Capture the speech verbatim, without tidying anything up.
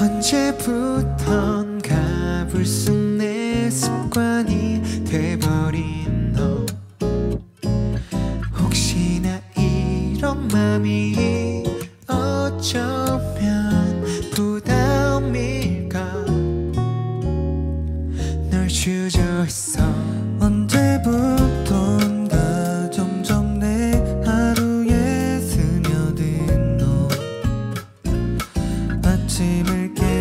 언제부턴가 불쑥 내 습관이 돼버린 너, 혹시나 이런 맘이 어쩌면 부담일까. 널 주저했어. 언제부턴가 점점 내 하루에 스며든 너, 아침을 깨